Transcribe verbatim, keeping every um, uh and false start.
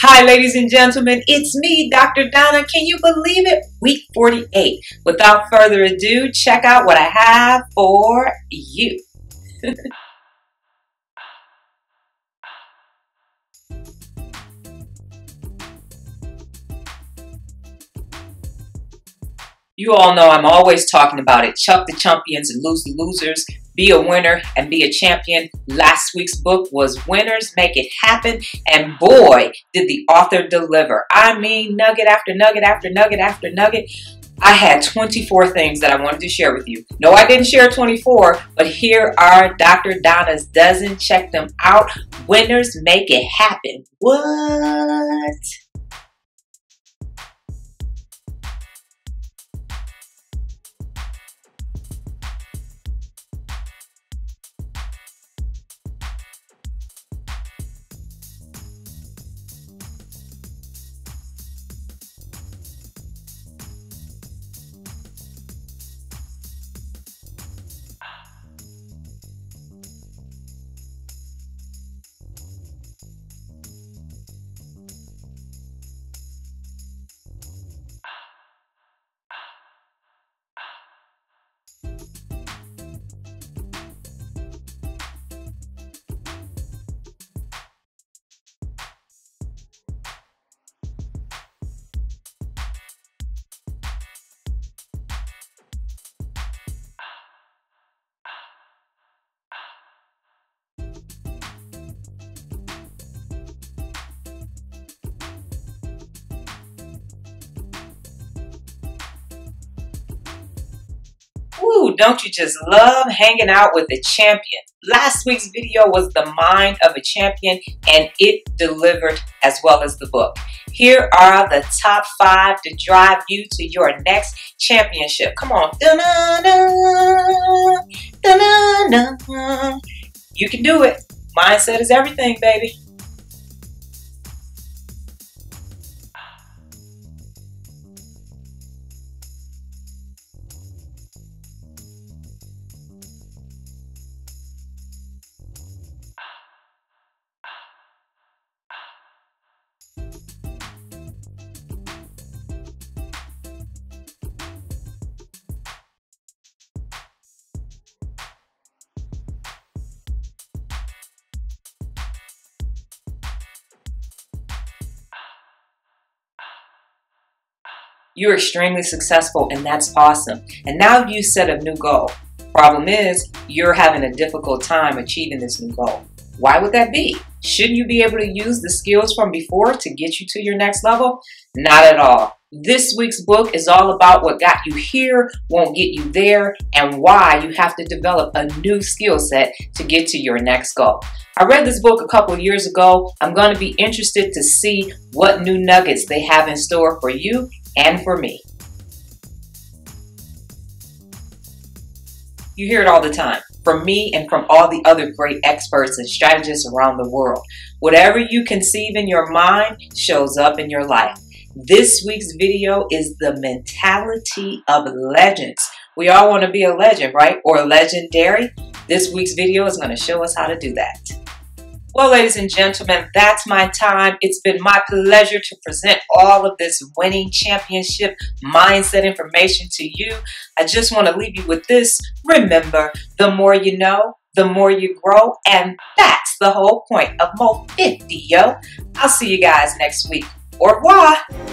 Hi, ladies and gentlemen, it's me, Doctor Donna. Can you believe it? Week forty-eight. Without further ado, check out what I have for you. You all know I'm always talking about it. Chuck the Chumpions and Lose the Losers. Be a winner and be a champion. Last week's book was Winners Make It Happen, and boy, did the author deliver. I mean, nugget after nugget after nugget after nugget. I had twenty-four things that I wanted to share with you. No, I didn't share twenty-four, but here are Doctor Donna's dozen. Check them out. Winners Make It Happen. What? Ooh, don't you just love hanging out with a champion? Last week's video was the mind of a champion, and it delivered as well as the book. Here are the top five to drive you to your next championship. Come on. Da-na-na, da-na-na. You can do it. Mindset is everything, baby. You're extremely successful, and that's awesome. And now you set a new goal. Problem is, you're having a difficult time achieving this new goal. Why would that be? Shouldn't you be able to use the skills from before to get you to your next level? Not at all. This week's book is all about what got you here won't get you there, and why you have to develop a new skill set to get to your next goal. I read this book a couple of years ago. I'm going to be interested to see what new nuggets they have in store for you and for me. You hear it all the time from me and from all the other great experts and strategists around the world. Whatever you conceive in your mind shows up in your life. This week's video is the mentality of legends. We all want to be a legend, right? Or legendary. This week's video is going to show us how to do that. Well, ladies and gentlemen, that's my time. It's been my pleasure to present all of this winning championship mindset information to you. I just want to leave you with this. Remember, the more you know, the more you grow, and that's the whole point of Mo fifty, yo. I'll see you guys next week. Au revoir.